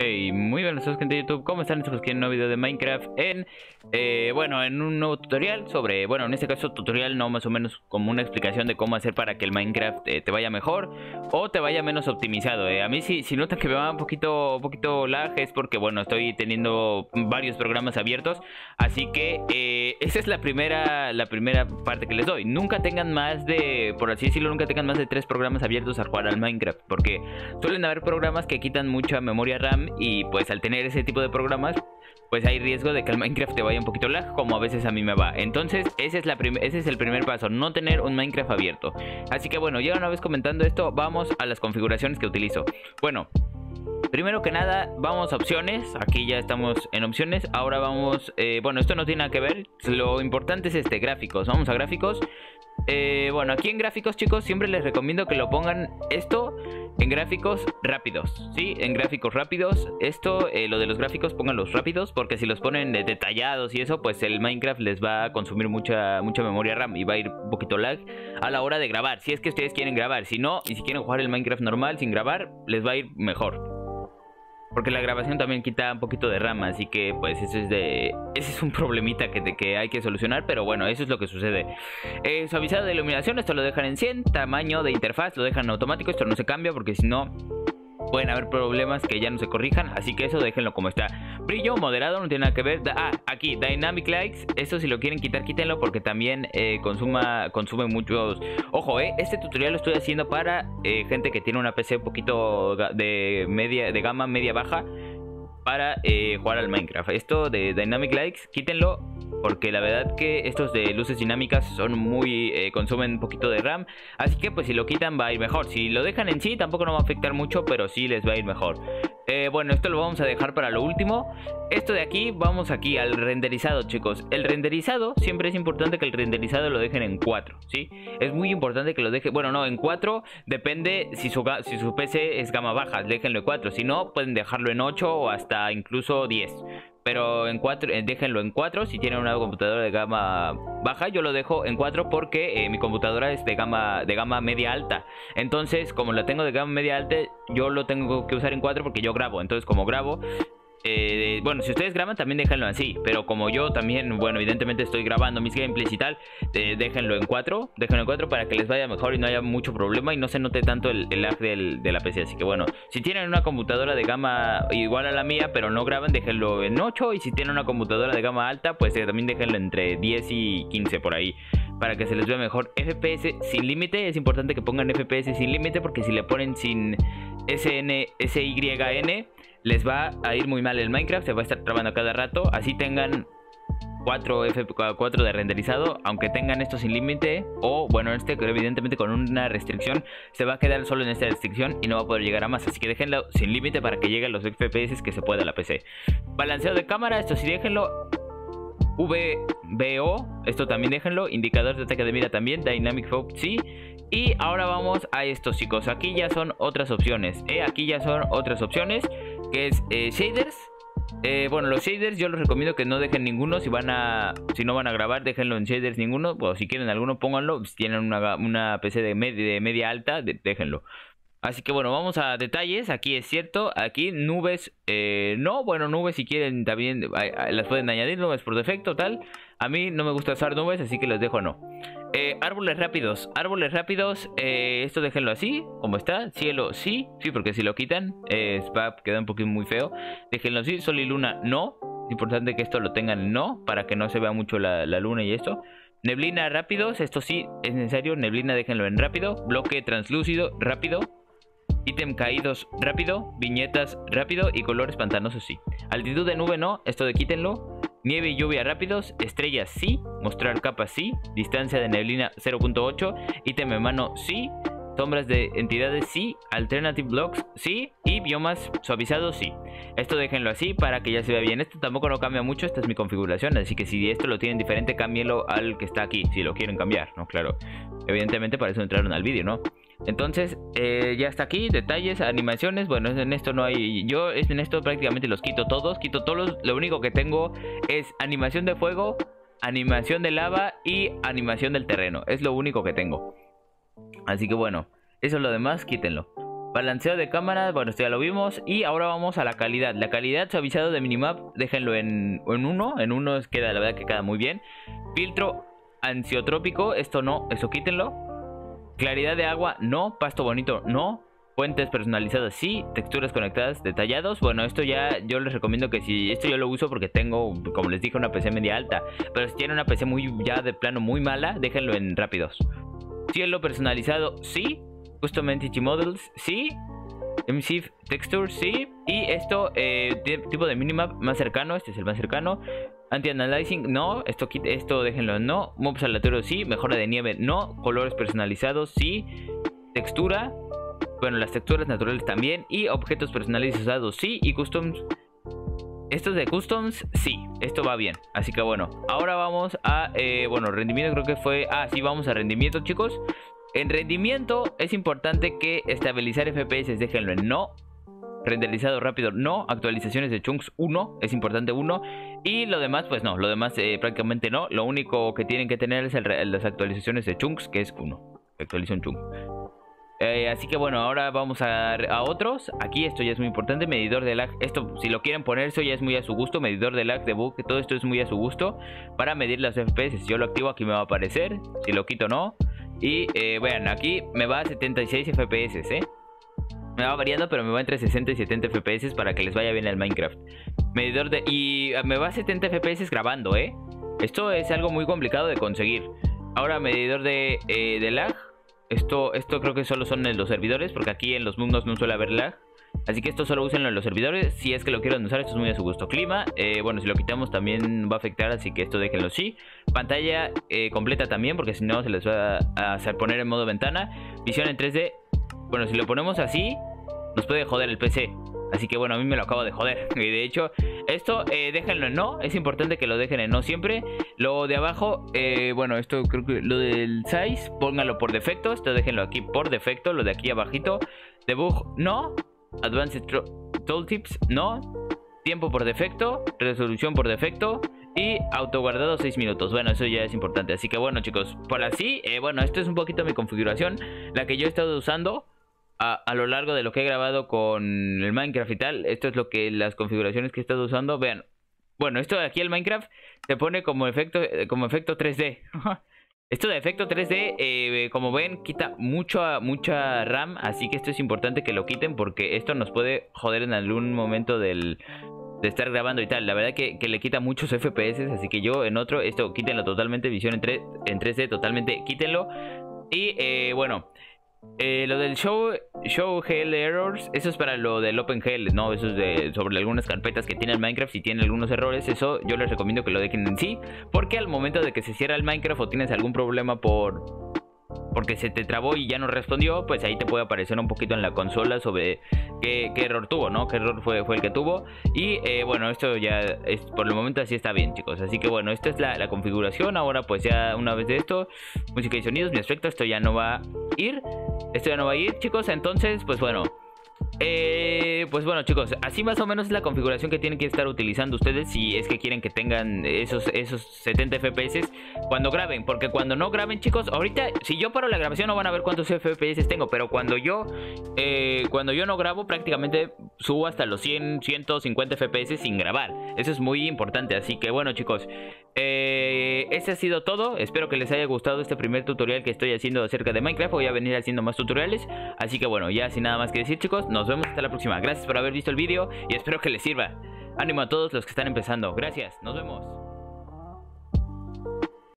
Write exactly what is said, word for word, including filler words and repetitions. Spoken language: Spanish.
Hey, muy buenas tardes, gente de YouTube. ¿Cómo están? Estamos aquí en un nuevo video de Minecraft. En, eh, bueno, en un nuevo tutorial sobre, bueno, en este caso tutorial, no, más o menos como una explicación de cómo hacer para que el Minecraft eh, te vaya mejor o te vaya menos optimizado. eh. A mí si, si notan que me va un poquito, un poquito lag, es porque, bueno, estoy teniendo varios programas abiertos. Así que eh, esa es la primera, la primera parte que les doy. Nunca tengan más de, por así decirlo, nunca tengan más de tres programas abiertos al jugar al Minecraft, porque suelen haber programas que quitan mucha memoria RAM. Y pues al tener ese tipo de programas, pues hay riesgo de que el Minecraft te vaya un poquito lag, como a veces a mí me va. Entonces ese es, la ese es el primer paso, no tener un Minecraft abierto. Así que bueno, ya una vez comentando esto, vamos a las configuraciones que utilizo. Bueno, primero que nada, vamos a opciones. Aquí ya estamos en opciones. Ahora vamos, eh, bueno, esto no tiene nada que ver. Lo importante es este, gráficos. Vamos a gráficos. Eh, bueno, aquí en gráficos, chicos, siempre les recomiendo que lo pongan esto en gráficos rápidos, ¿sí? En gráficos rápidos, esto, eh, lo de los gráficos, pónganlos rápidos, porque si los ponen detallados y eso, pues el Minecraft les va a consumir mucha, mucha memoria RAM y va a ir un poquito lag a la hora de grabar, si es que ustedes quieren grabar. Si no, y si quieren jugar el Minecraft normal sin grabar, les va a ir mejor, porque la grabación también quita un poquito de RAM, así que pues eso es de... Ese es un problemita que, de, que hay que solucionar, pero bueno, eso es lo que sucede. Eh, suavizado de iluminación, esto lo dejan en cien, tamaño de interfaz lo dejan automático, esto no se cambia porque si no pueden haber problemas que ya no se corrijan, así que eso déjenlo como está. Brillo moderado, no tiene nada que ver. Ah, aquí, Dynamic Lights, esto si lo quieren quitar, quítenlo, porque también eh, consuma, consume muchos... Ojo, eh, este tutorial lo estoy haciendo para eh, gente que tiene una P C un poquito de, media, de gama media-baja, para eh, jugar al Minecraft. Esto de Dynamic Lights, quítenlo, porque la verdad que estos de luces dinámicas son muy... Eh, consumen un poquito de RAM. Así que pues si lo quitan va a ir mejor. Si lo dejan en sí tampoco no va a afectar mucho, pero sí les va a ir mejor. Eh, bueno, esto lo vamos a dejar para lo último. Esto de aquí, vamos aquí al renderizado, chicos. El renderizado, siempre es importante que el renderizado lo dejen en cuatro, ¿sí? Es muy importante que lo dejen... Bueno, no, en cuatro depende si su, si su P C es gama baja. Déjenlo en cuatro. Si no, pueden dejarlo en ocho o hasta incluso diez. Pero en cuatro, déjenlo en cuatro. Si tienen una computadora de gama baja, yo lo dejo en cuatro porque eh, mi computadora es de gama, de gama media alta. Entonces, como la tengo de gama media alta, yo lo tengo que usar en cuatro porque yo grabo. Entonces, como grabo, eh, bueno, si ustedes graban también déjenlo así. Pero como yo también, bueno, evidentemente estoy grabando mis gameplays y tal, eh, déjenlo en cuatro. Déjenlo en cuatro para que les vaya mejor y no haya mucho problema y no se note tanto el, el lag del, de la P C. Así que bueno, si tienen una computadora de gama igual a la mía, pero no graban, déjenlo en ocho. Y si tienen una computadora de gama alta, pues eh, también déjenlo entre diez y quince por ahí, para que se les vea mejor. F P S sin límite, es importante que pongan F P S sin límite, porque si le ponen sin S N S Y N les va a ir muy mal el Minecraft, se va a estar trabando cada rato. Así tengan cuatro F P S, cuatro de renderizado, aunque tengan esto sin límite, o bueno, este que evidentemente con una restricción se va a quedar solo en esta restricción y no va a poder llegar a más, así que déjenlo sin límite para que lleguen los F P S que se pueda a la P C. Balanceo de cámara, esto sí déjenlo. V B O, esto también déjenlo. Indicador de ataque de mira también. Dynamic F O V, sí. Y ahora vamos a estos, chicos. Aquí ya son otras opciones. ¿eh? Aquí ya son otras opciones, que es eh, shaders. Eh, bueno, los shaders yo les recomiendo que no dejen ninguno. Si van a, si no van a grabar, déjenlo en shaders ninguno. Bueno, si quieren alguno, pónganlo. Si tienen una, una P C de, med de media alta, de déjenlo. Así que bueno, vamos a detalles. Aquí es cierto, aquí nubes, eh, no, bueno, nubes si quieren también las pueden añadir, nubes por defecto, tal. A mí no me gusta usar nubes, así que los dejo no. Eh, árboles rápidos, árboles rápidos, eh, esto déjenlo así, como está. Cielo, sí, sí, porque si lo quitan, eh, va a quedar un poquito muy feo. Déjenlo así. Sol y luna, no. Es importante que esto lo tengan no, para que no se vea mucho la, la luna y esto. Neblina rápidos, esto sí es necesario, neblina déjenlo en rápido. Bloque translúcido, rápido. Ítem caídos rápido, viñetas rápido y colores pantanosos sí. Altitud de nube no, esto de quítenlo. Nieve y lluvia rápidos, estrellas sí, mostrar capas sí, distancia de neblina cero punto ocho, ítem en mano sí, sombras de entidades sí, alternative blocks sí y biomas suavizados sí. Esto déjenlo así para que ya se vea bien. Esto tampoco no cambia mucho, esta es mi configuración, así que si esto lo tienen diferente, cámbienlo al que está aquí, si lo quieren cambiar, ¿no? Claro, evidentemente para eso entraron al vídeo, ¿no? Entonces, eh, ya está aquí, detalles, animaciones. Bueno, en esto no hay, yo en esto prácticamente los quito todos, quito todos, lo único que tengo es animación de fuego, animación de lava y animación del terreno, es lo único que tengo. Así que bueno, eso es lo demás, quítenlo. Balanceo de cámaras, bueno, esto ya lo vimos. Y ahora vamos a la calidad. La calidad suavizado de minimap, déjenlo en uno. En uno queda, la verdad que queda muy bien. Filtro ansiotrópico, esto no, eso quítenlo. Claridad de agua, no. Pasto bonito, no. Fuentes personalizadas, sí. Texturas conectadas, detallados. Bueno, esto ya yo les recomiendo que si... Esto yo lo uso porque tengo, como les dije, una P C media alta. Pero si tienen una P C muy ya de plano muy mala, déjenlo en rápidos. Cielo personalizado, sí. Custom Entity Models, sí. M C F Texture, sí. Y esto, eh, tipo de minimap más cercano, este es el más cercano. Anti-Analyzing, no. Esto, esto déjenlo, no. Mobs aleatorios, sí. Mejora de nieve, no. Colores personalizados, sí. Textura, bueno, las texturas naturales también. Y objetos personalizados, sí. Y Customs, estos de Customs, sí. Esto va bien. Así que bueno, ahora vamos a, eh, bueno, rendimiento creo que fue... Ah, sí, vamos a rendimiento, chicos. En rendimiento es importante que estabilizar F P S, déjenlo en no. Renderizado rápido, no. Actualizaciones de chunks, uno. Es importante uno. Y lo demás, pues no. Lo demás eh, prácticamente no. Lo único que tienen que tener es el, las actualizaciones de chunks, que es uno. Actualiza un chunk. Eh, así que bueno, ahora vamos a, a otros. Aquí esto ya es muy importante. Medidor de lag. Esto, si lo quieren poner, eso ya es muy a su gusto. Medidor de lag, de bug, todo esto es muy a su gusto. Para medir las F P S. Si yo lo activo, aquí me va a aparecer. Si lo quito, no. Y eh, bueno, aquí me va a setenta y seis F P S, ¿eh? Me va variando, pero me va entre sesenta y setenta F P S para que les vaya bien el Minecraft. Medidor de... Y me va a setenta F P S grabando, ¿eh? Esto es algo muy complicado de conseguir. Ahora, medidor de, eh, de lag. Esto, esto creo que solo son en los servidores, porque aquí en los mundos no suele haber lag. Así que esto solo úsenlo en los servidores. Si es que lo quieren usar, esto es muy a su gusto. Clima, eh, bueno, si lo quitamos también va a afectar, así que esto déjenlo sí. Pantalla eh, completa también, porque si no se les va a, a poner en modo ventana. Visión en tres D. Bueno, si lo ponemos así, nos puede joder el P C. Así que bueno, a mí me lo acabo de joder. Y de hecho, esto eh, déjenlo en no. Es importante que lo dejen en no siempre. Lo de abajo, eh, bueno, esto creo que lo del size, pónganlo por defecto. Esto déjenlo aquí por defecto. Lo de aquí abajito. Debug, no. Advanced Tooltips, no. Tiempo por defecto. Resolución por defecto. Y autoguardado seis minutos. Bueno, eso ya es importante. Así que bueno, chicos, por así, eh, bueno, esto es un poquito mi configuración, la que yo he estado usando a, a lo largo de lo que he grabado con el Minecraft y tal. Esto es lo que las configuraciones que he estado usando. Vean, bueno, esto de aquí el Minecraft se pone como efecto, como efecto tres D. Esto de efecto tres D, eh, como ven, quita mucha, mucha RAM. Así que esto es importante que lo quiten, porque esto nos puede joder en algún momento del, de estar grabando y tal. La verdad que, que le quita muchos F P S. Así que yo en otro, esto quítenlo totalmente. Visión en, tres, en tres D totalmente, quítenlo. Y eh, bueno, eh, lo del show, show G L Errors, eso es para lo del OpenGL. No, eso es de, sobre algunas carpetas que tiene el Minecraft. Si tiene algunos errores, eso yo les recomiendo que lo dejen en sí, porque al momento de que se cierra el Minecraft o tienes algún problema por... porque se te trabó y ya no respondió, pues ahí te puede aparecer un poquito en la consola sobre qué, qué error tuvo, ¿no? Qué error fue, fue el que tuvo. Y eh, bueno, esto ya es, por el momento así está bien, chicos. Así que bueno, esta es la, la configuración. Ahora pues ya una vez de esto, música y sonidos, mi aspecto, esto ya no va a ir. Esto ya no va a ir, chicos. Entonces, pues bueno... Eh, pues bueno, chicos, así más o menos es la configuración que tienen que estar utilizando ustedes si es que quieren que tengan esos, esos setenta F P S cuando graben. Porque cuando no graben, chicos, ahorita si yo paro la grabación no van a ver cuántos F P S tengo, pero cuando yo eh, cuando yo no grabo prácticamente subo hasta los cien, ciento cincuenta F P S sin grabar. Eso es muy importante. Así que bueno, chicos, eh, este ha sido todo. Espero que les haya gustado este primer tutorial que estoy haciendo acerca de Minecraft. Voy a venir haciendo más tutoriales. Así que bueno, ya sin nada más que decir, chicos, nos vemos hasta la próxima. Gracias por haber visto el vídeo y espero que les sirva. Ánimo a todos los que están empezando. Gracias, nos vemos.